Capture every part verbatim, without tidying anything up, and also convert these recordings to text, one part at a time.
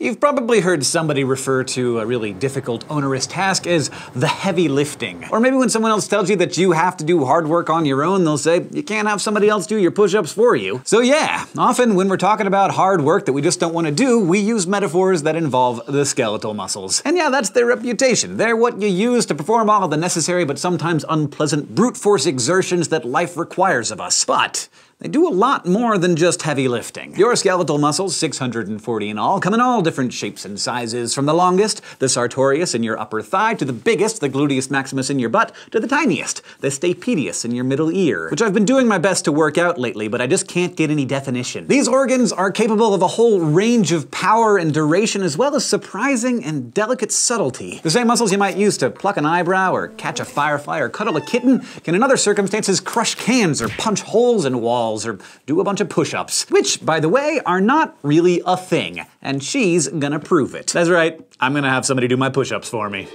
You've probably heard somebody refer to a really difficult, onerous task as the heavy lifting. Or maybe when someone else tells you that you have to do hard work on your own, they'll say, you can't have somebody else do your push-ups for you. So yeah, often when we're talking about hard work that we just don't want to do, we use metaphors that involve the skeletal muscles. And yeah, that's their reputation. They're what you use to perform all of the necessary but sometimes unpleasant brute force exertions that life requires of us. But they do a lot more than just heavy lifting. Your skeletal muscles, six hundred forty in all, come in all different shapes and sizes, from the longest, the sartorius in your upper thigh, to the biggest, the gluteus maximus in your butt, to the tiniest, the stapedius in your middle ear, which I've been doing my best to work out lately, but I just can't get any definition. These organs are capable of a whole range of power and duration, as well as surprising and delicate subtlety. The same muscles you might use to pluck an eyebrow, or catch a firefly, or cuddle a kitten, can in other circumstances crush cans, or punch holes in walls, or do a bunch of push-ups, which, by the way, are not really a thing, and she's gonna prove it. That's right, I'm gonna have somebody do my push-ups for me.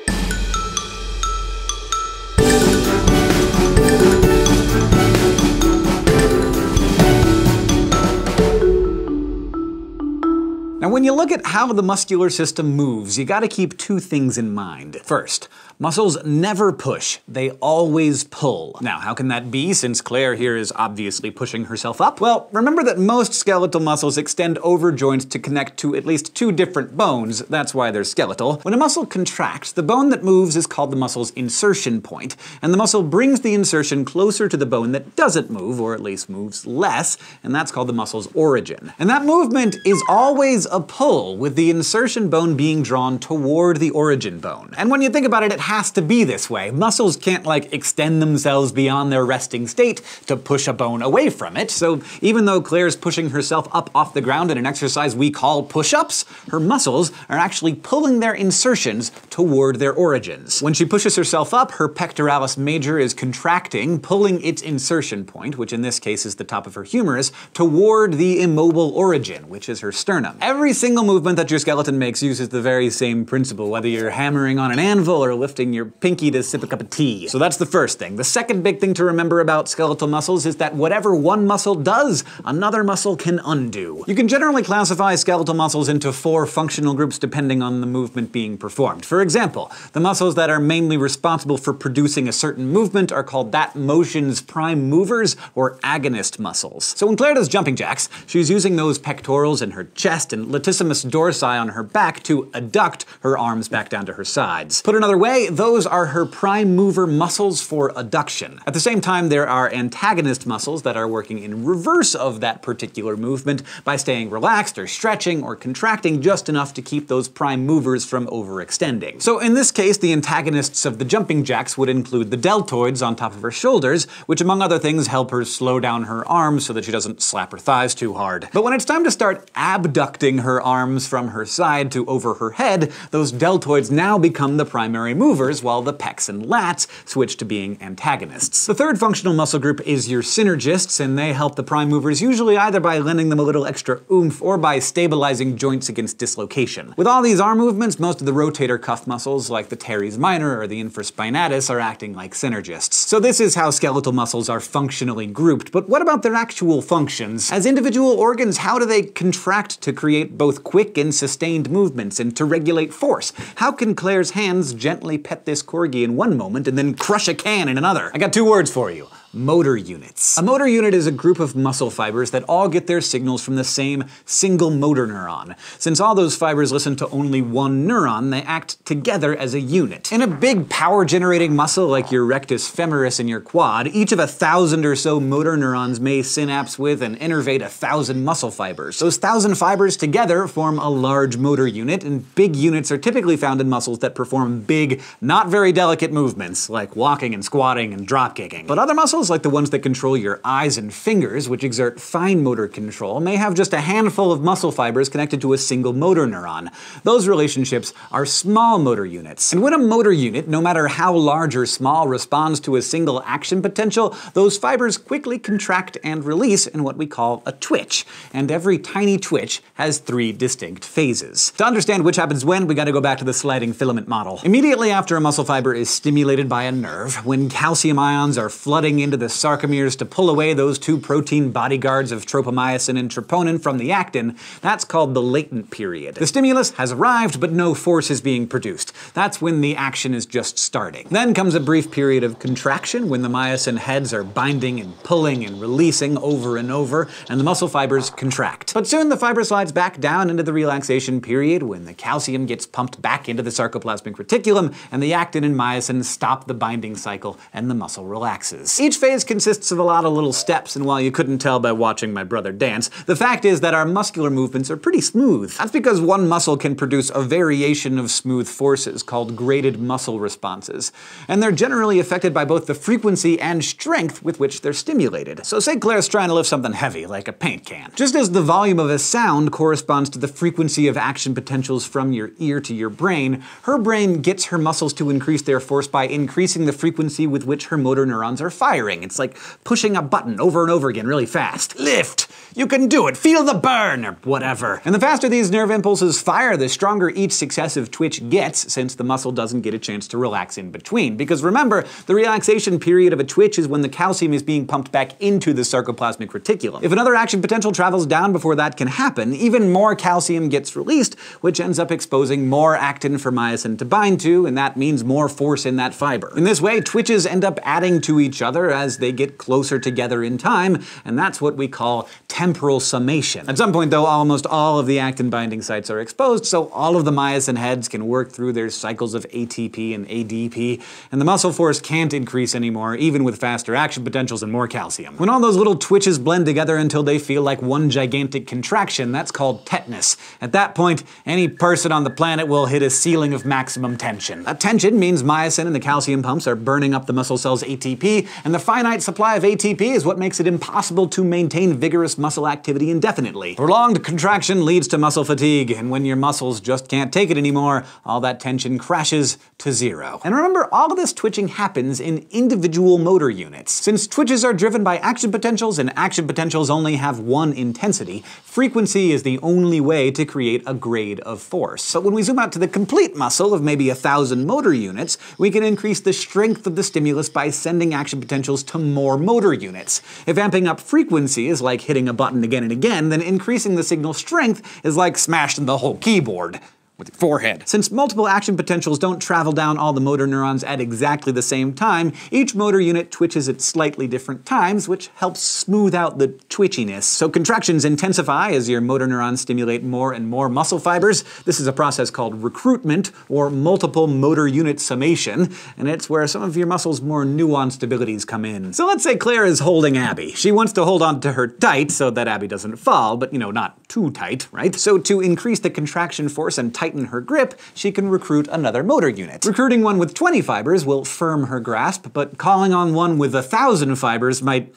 Now, when you look at how the muscular system moves, you gotta keep two things in mind. First, muscles never push, they always pull. Now, how can that be, since Claire here is obviously pushing herself up? Well, remember that most skeletal muscles extend over joints to connect to at least two different bones, that's why they're skeletal. When a muscle contracts, the bone that moves is called the muscle's insertion point, and the muscle brings the insertion closer to the bone that doesn't move, or at least moves less, and that's called the muscle's origin. And that movement is always a pull, with the insertion bone being drawn toward the origin bone. And when you think about it, it has to be this way. Muscles can't, like, extend themselves beyond their resting state to push a bone away from it. So even though Claire's pushing herself up off the ground in an exercise we call push-ups, her muscles are actually pulling their insertions toward their origins. When she pushes herself up, her pectoralis major is contracting, pulling its insertion point, which in this case is the top of her humerus, toward the immobile origin, which is her sternum. Every Every single movement that your skeleton makes uses the very same principle, whether you're hammering on an anvil or lifting your pinky to sip a cup of tea. So that's the first thing. The second big thing to remember about skeletal muscles is that whatever one muscle does, another muscle can undo. You can generally classify skeletal muscles into four functional groups depending on the movement being performed. For example, the muscles that are mainly responsible for producing a certain movement are called that motion's prime movers or agonist muscles. So when Claire does jumping jacks, she's using those pectorals in her chest and latissimus dorsi on her back to adduct her arms back down to her sides. Put another way, those are her prime mover muscles for adduction. At the same time, there are antagonist muscles that are working in reverse of that particular movement by staying relaxed or stretching or contracting just enough to keep those prime movers from overextending. So in this case, the antagonists of the jumping jacks would include the deltoids on top of her shoulders, which among other things help her slow down her arms so that she doesn't slap her thighs too hard. But when it's time to start abducting her arms from her side to over her head, those deltoids now become the primary movers, while the pecs and lats switch to being antagonists. The third functional muscle group is your synergists, and they help the prime movers usually either by lending them a little extra oomph or by stabilizing joints against dislocation. With all these arm movements, most of the rotator cuff muscles, like the teres minor or the infraspinatus, are acting like synergists. So this is how skeletal muscles are functionally grouped, but what about their actual functions? As individual organs, how do they contract to create both quick and sustained movements and to regulate force? How can Claire's hands gently pet this corgi in one moment and then crush a can in another? I got two words for you. Motor units. A motor unit is a group of muscle fibers that all get their signals from the same single motor neuron. Since all those fibers listen to only one neuron, they act together as a unit. In a big power-generating muscle like your rectus femoris in your quad, each of a thousand or so motor neurons may synapse with and innervate a thousand muscle fibers. Those thousand fibers together form a large motor unit, and big units are typically found in muscles that perform big, not very delicate movements, like walking and squatting and drop-kicking. But other muscles, like the ones that control your eyes and fingers, which exert fine motor control, may have just a handful of muscle fibers connected to a single motor neuron. Those relationships are small motor units. And when a motor unit, no matter how large or small, responds to a single action potential, those fibers quickly contract and release in what we call a twitch. And every tiny twitch has three distinct phases. To understand which happens when, we gotta go back to the sliding filament model. Immediately after a muscle fiber is stimulated by a nerve, when calcium ions are flooding into to the sarcomeres to pull away those two protein bodyguards of tropomyosin and troponin from the actin, that's called the latent period. The stimulus has arrived, but no force is being produced. That's when the action is just starting. Then comes a brief period of contraction, when the myosin heads are binding and pulling and releasing over and over, and the muscle fibers contract. But soon the fiber slides back down into the relaxation period, when the calcium gets pumped back into the sarcoplasmic reticulum, and the actin and myosin stop the binding cycle, and the muscle relaxes. Each phase consists of a lot of little steps, and while you couldn't tell by watching my brother dance, the fact is that our muscular movements are pretty smooth. That's because one muscle can produce a variation of smooth forces called graded muscle responses, and they're generally affected by both the frequency and strength with which they're stimulated. So say Claire's trying to lift something heavy, like a paint can. Just as the volume of a sound corresponds to the frequency of action potentials from your ear to your brain, her brain gets her muscles to increase their force by increasing the frequency with which her motor neurons are firing. It's like pushing a button over and over again really fast. Lift! You can do it! Feel the burn! Or whatever. And the faster these nerve impulses fire, the stronger each successive twitch gets, since the muscle doesn't get a chance to relax in between. Because remember, the relaxation period of a twitch is when the calcium is being pumped back into the sarcoplasmic reticulum. If another action potential travels down before that can happen, even more calcium gets released, which ends up exposing more actin for myosin to bind to, and that means more force in that fiber. In this way, twitches end up adding to each other as they get closer together in time, and that's what we call temporal summation. At some point, though, almost all of the actin binding sites are exposed, so all of the myosin heads can work through their cycles of A T P and A D P, and the muscle force can't increase anymore, even with faster action potentials and more calcium. When all those little twitches blend together until they feel like one gigantic contraction, that's called tetanus. At that point, any person on the planet will hit a ceiling of maximum tension. That tension means myosin and the calcium pumps are burning up the muscle cell's A T P, and the finite supply of A T P is what makes it impossible to maintain vigorous muscle activity indefinitely. Prolonged contraction leads to muscle fatigue, and when your muscles just can't take it anymore, all that tension crashes to zero. And remember, all of this twitching happens in individual motor units. Since twitches are driven by action potentials, and action potentials only have one intensity, frequency is the only way to create a grade of force. But when we zoom out to the complete muscle of maybe a thousand motor units, we can increase the strength of the stimulus by sending action potentials to more motor units. If amping up frequency is like hitting a button again and again, then increasing the signal strength is like smashing the whole keyboard with your forehead. Since multiple action potentials don't travel down all the motor neurons at exactly the same time, each motor unit twitches at slightly different times, which helps smooth out the twitchiness. So contractions intensify as your motor neurons stimulate more and more muscle fibers. This is a process called recruitment, or multiple motor unit summation, and it's where some of your muscles' more nuanced abilities come in. So let's say Claire is holding Abby. She wants to hold on to her tight so that Abby doesn't fall, but you know, not too tight, right? So to increase the contraction force and tighten her grip, she can recruit another motor unit. Recruiting one with twenty fibers will firm her grasp, but calling on one with a thousand fibers might...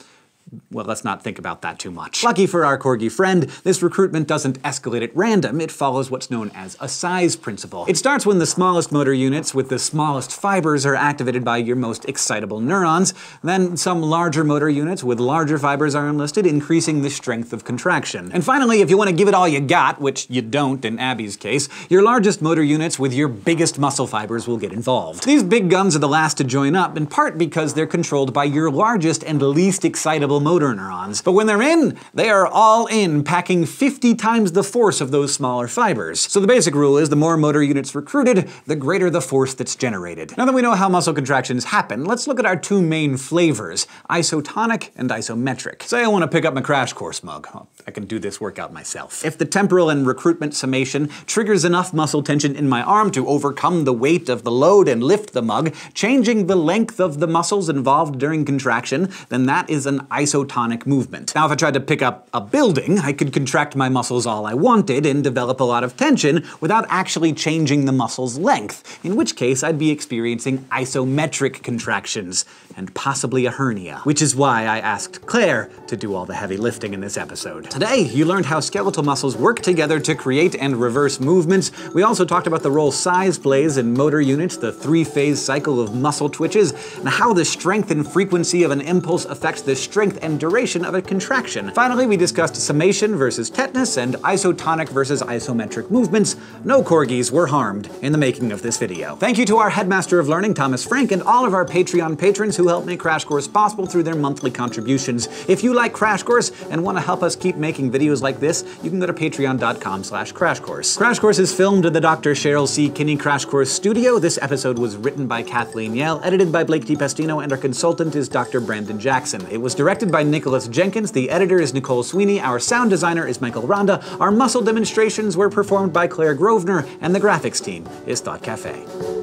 well, let's not think about that too much. Lucky for our corgi friend, this recruitment doesn't escalate at random, it follows what's known as a size principle. It starts when the smallest motor units with the smallest fibers are activated by your most excitable neurons, then some larger motor units with larger fibers are enlisted, increasing the strength of contraction. And finally, if you want to give it all you got, which you don't in Abby's case, your largest motor units with your biggest muscle fibers will get involved. These big guns are the last to join up, in part because they're controlled by your largest and least excitable motor neurons, but when they're in, they are all in, packing fifty times the force of those smaller fibers. So the basic rule is the more motor units recruited, the greater the force that's generated. Now that we know how muscle contractions happen, let's look at our two main flavors, isotonic and isometric. Say I want to pick up my Crash Course mug. Oh, I can do this workout myself. If the temporal and recruitment summation triggers enough muscle tension in my arm to overcome the weight of the load and lift the mug, changing the length of the muscles involved during contraction, then that is an isotonic isotonic movement. Now, if I tried to pick up a building, I could contract my muscles all I wanted and develop a lot of tension without actually changing the muscle's length, in which case I'd be experiencing isometric contractions, and possibly a hernia. Which is why I asked Claire to do all the heavy lifting in this episode. Today, you learned how skeletal muscles work together to create and reverse movements. We also talked about the role size plays in motor units, the three-phase cycle of muscle twitches, and how the strength and frequency of an impulse affects the strength and duration of a contraction. Finally, we discussed summation versus tetanus and isotonic versus isometric movements. No corgis were harmed in the making of this video. Thank you to our headmaster of learning, Thomas Frank, and all of our Patreon patrons who who help make Crash Course possible through their monthly contributions. If you like Crash Course and want to help us keep making videos like this, you can go to patreon.com slash Crash Course. Crash Course is filmed at the Doctor Cheryl C. Kinney Crash Course studio. This episode was written by Kathleen Yale, edited by Blake DePastino, and our consultant is Doctor Brandon Jackson. It was directed by Nicholas Jenkins, the editor is Nicole Sweeney, our sound designer is Michael Ronda, our muscle demonstrations were performed by Claire Grosvenor, and the graphics team is Thought Cafe.